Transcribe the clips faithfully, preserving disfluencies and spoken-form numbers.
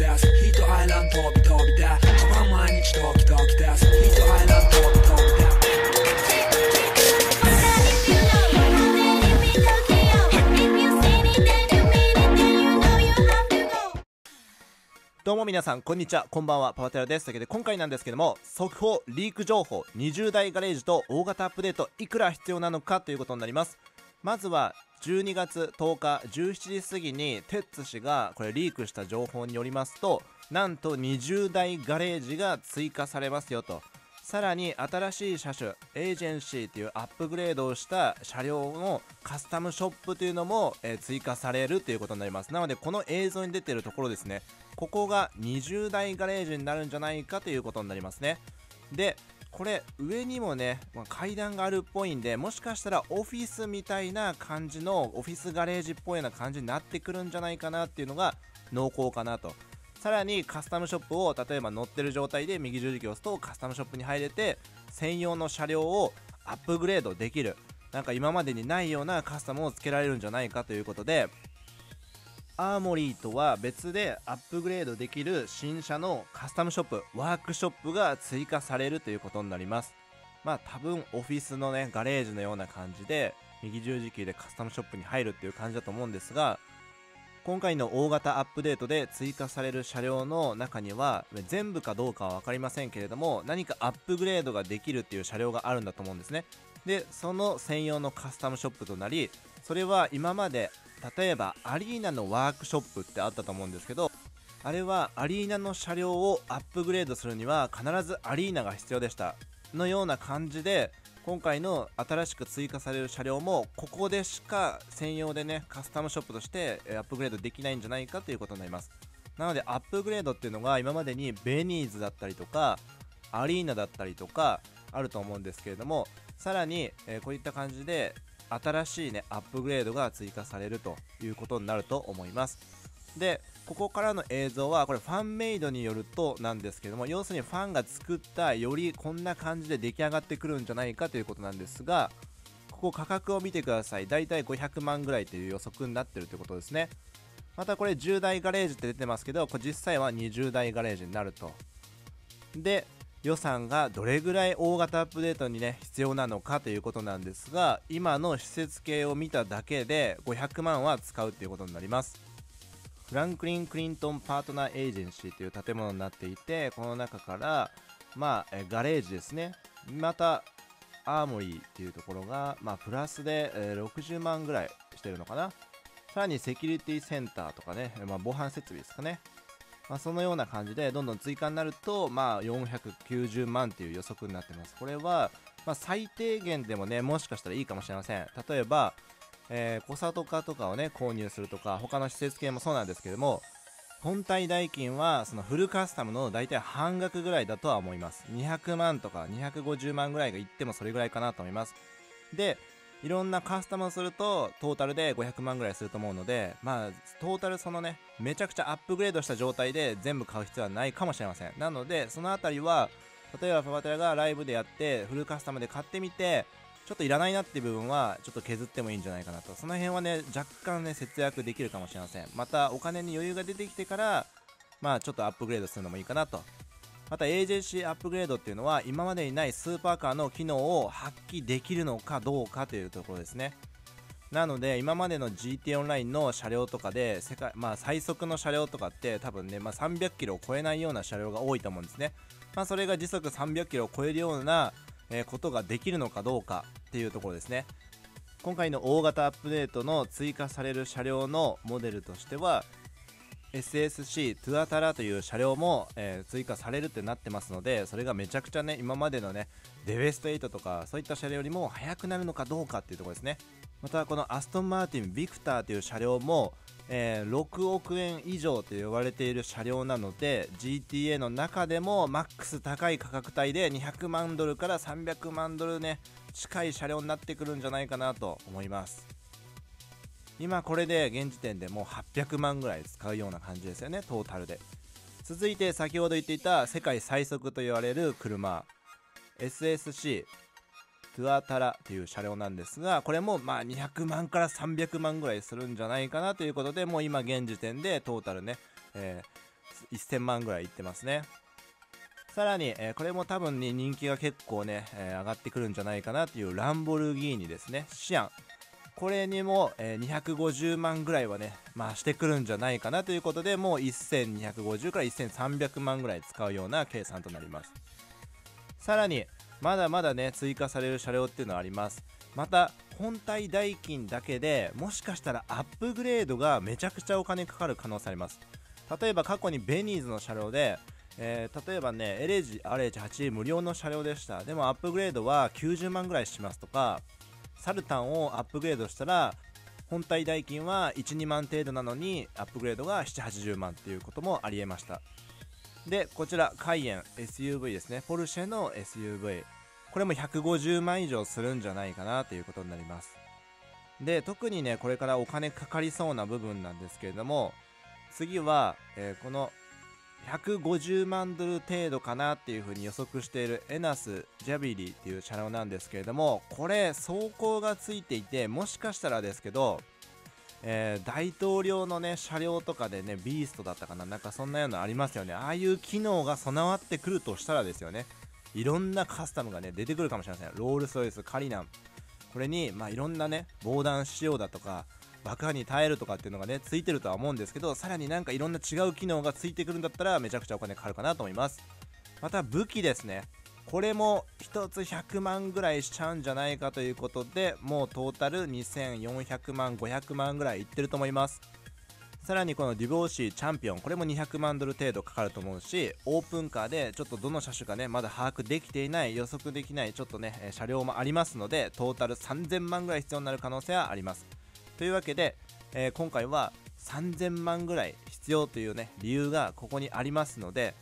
飛び出すヒートアイランド飛び飛び出すカバン毎日ドキドキ出すヒートアイランド飛び飛び出す。どうも皆さんこんにちは、こんばんは、パワテラです。というわけで今回なんですけども、速報リーク情報にじゅう代ガレージと大型アップデートいくら必要なのかということになります。まずはじゅうにがつとおかじゅうしちじ過ぎにテッツ氏がこれリークした情報によりますと、なんとにじゅう代ガレージが追加されますよと。さらに新しい車種エージェンシーというアップグレードをした車両のカスタムショップというのも、えー、追加されるということになります。なのでこの映像に出ているところですね、ここがにじゅう代ガレージになるんじゃないかということになりますね。で、これ上にもね、まあ、階段があるっぽいんで、もしかしたらオフィスみたいな感じのオフィスガレージっぽいような感じになってくるんじゃないかなっていうのが濃厚かなと。さらにカスタムショップを例えば乗ってる状態で右十字キーを押すとカスタムショップに入れて専用の車両をアップグレードできる、なんか今までにないようなカスタムをつけられるんじゃないかということで、アーモリーとは別でアップグレードできる新車のカスタムショップ、ワークショップが追加されるということになります。まあ多分オフィスのねガレージのような感じで右十字キーでカスタムショップに入るっていう感じだと思うんですが、今回の大型アップデートで追加される車両の中には全部かどうかは分かりませんけれども、何かアップグレードができるっていう車両があるんだと思うんですね。でその専用のカスタムショップとなり、それは今まで例えばアリーナのワークショップってあったと思うんですけど、あれはアリーナの車両をアップグレードするには必ずアリーナが必要でしたのような感じで、今回の新しく追加される車両もここでしか専用でねカスタムショップとしてアップグレードできないんじゃないかということになります。なのでアップグレードっていうのが今までにベニーズだったりとかアリーナだったりとかあると思うんですけれども、さらにこういった感じで新しいねアップグレードが追加されるということになると思います。でここからの映像はこれファンメイドによるとなんですけども、要するにファンが作ったよりこんな感じで出来上がってくるんじゃないかということなんですが、ここ価格を見てください。だいたいごひゃくまんぐらいという予測になってるということですね。またこれじゅう代ガレージって出てますけど、これ実際はにじゅう代ガレージになると。で予算がどれぐらい大型アップデートにね必要なのかということなんですが、今の施設系を見ただけでごひゃくまんは使うということになります。フランクリン・クリントン・パートナー・エージェンシーという建物になっていて、この中からまあガレージですね、またアーモリーっていうところがまあプラスでろくじゅうまんぐらいしてるのかな。さらにセキュリティセンターとかね、まあ、防犯設備ですかね、まあ、そのような感じでどんどん追加になると、まあ、よんひゃくきゅうじゅうまんという予測になってます。これは、まあ、最低限でもねもしかしたらいいかもしれません。例えば、えー、コサとかとかをね購入するとか、他の施設系もそうなんですけども、本体代金はそのフルカスタムの大体半額ぐらいだとは思います。にひゃくまんとかにひゃくごじゅうまんぐらいがいってもそれぐらいかなと思います。でいろんなカスタムをするとトータルでごひゃくまんぐらいすると思うので、まあトータルそのねめちゃくちゃアップグレードした状態で全部買う必要はないかもしれません。なのでそのあたりは例えばパパテラがライブでやってフルカスタムで買ってみて、ちょっといらないなっていう部分はちょっと削ってもいいんじゃないかなと。その辺はね若干ね節約できるかもしれません。またお金に余裕が出てきてからまあちょっとアップグレードするのもいいかなと。また エージェンシー アップグレードっていうのは今までにないスーパーカーの機能を発揮できるのかどうかというところですね。なので今までの ジーティー オンラインの車両とかで世界、まあ、最速の車両とかって多分ね、まあ、さんびゃくキロを超えないような車両が多いと思うんですね。まあ、それが時速さんびゃくキロを超えるようなことができるのかどうかっていうところですね。今回の大型アップデートの追加される車両のモデルとしてはエスエスシー トゥアタラという車両も、えー、追加されるってなってますので、それがめちゃくちゃね今までのねデベストエイトとかそういった車両よりも速くなるのかどうかっていうところですね。またこのアストンマーティンビクターという車両も、えー、ろくおくえん以上と呼ばれている車両なので ジーティーエー の中でもマックス高い価格帯でにひゃくまんドルからさんびゃくまんドルね近い車両になってくるんじゃないかなと思います。今これで現時点でもうはっぴゃくまんぐらい使うような感じですよね、トータルで。続いて先ほど言っていた世界最速と言われる車 エスエスシー トゥアタラという車両なんですが、これもまあにひゃくまんからさんびゃくまんぐらいするんじゃないかなということで、もう今現時点でトータルね、えーせんまんぐらいいってますね。さらに、えー、これも多分に人気が結構ね、えー、上がってくるんじゃないかなっていうランボルギーニですね、シアン。これにも、えー、にひゃくごじゅうまんぐらいはね、まあしてくるんじゃないかなということで、もうせんにひゃくごじゅうからせんさんびゃくまんぐらい使うような計算となります。さらに、まだまだね、追加される車両っていうのはあります。また、本体代金だけでもしかしたらアップグレードがめちゃくちゃお金かかる可能性あります。例えば過去にベニーズの車両で、えー、例えばね、エルエイチはち 無料の車両でした。でもアップグレードはきゅうじゅうまんぐらいしますとか、サルタンをアップグレードしたら、本体代金はいち、にまん程度なのに、アップグレードがなな、はちじゅうまんっていうこともありえました。で、こちら、カイエン エスユーブイ ですね。ポルシェの エスユーブイ。これもひゃくごじゅうまん以上するんじゃないかなということになります。で、特にね、これからお金かかりそうな部分なんですけれども、次は、えー、この、ひゃくごじゅうまんドル程度かなっていうふうに予測しているエナスジャビリっていう車両なんですけれども、これ走行がついていて、もしかしたらですけど、えー、大統領のね車両とかでね、ビーストだったかな、なんかそんなようなありますよね。ああいう機能が備わってくるとしたらですよね、いろんなカスタムがね出てくるかもしれません。ロールスロイス、カリナン、これにまあいろんなね防弾仕様だとか爆破に耐えるとかっていうのがねついてるとは思うんですけど、さらになんかいろんな違う機能がついてくるんだったらめちゃくちゃお金かかるかなと思います。また武器ですね、これもひとつひゃくまんぐらいしちゃうんじゃないかということで、もうトータルにせんよんひゃくまんごひゃくまんぐらいいってると思います。さらにこのデュボーシーチャンピオン、これもにひゃくまんドル程度かかると思うし、オープンカーでちょっとどの車種かねまだ把握できていない、予測できないちょっとね車両もありますので、トータルさんぜんまんぐらい必要になる可能性はあります。というわけで、えー、今回はさんぜんまんぐらい必要というね理由がここにありますので、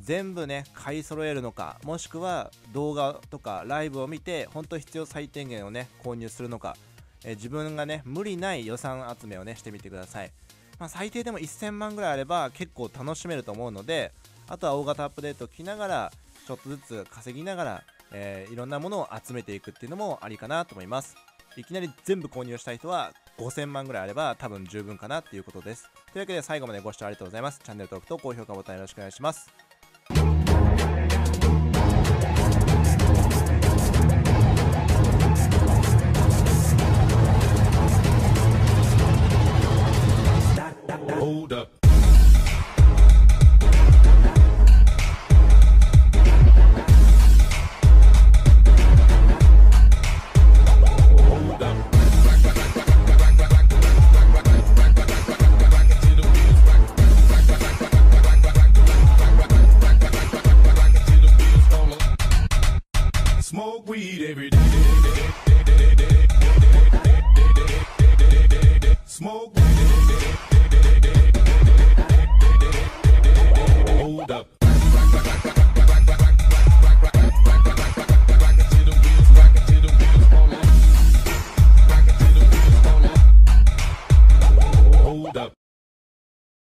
全部ね買い揃えるのか、もしくは動画とかライブを見て本当必要最低限をね購入するのか、えー、自分がね無理ない予算集めをねしてみてください。まあ、最低でもせんまんぐらいあれば結構楽しめると思うので、あとは大型アップデートを着ながらちょっとずつ稼ぎながら、えー、いろんなものを集めていくっていうのもありかなと思います。いきなり全部購入したい人はごせんまんぐらいあれば多分十分かなっていうことです。というわけで最後までご視聴ありがとうございます。チャンネル登録と高評価ボタンよろしくお願いします。Smoke weed every day. Smoke. Hold up.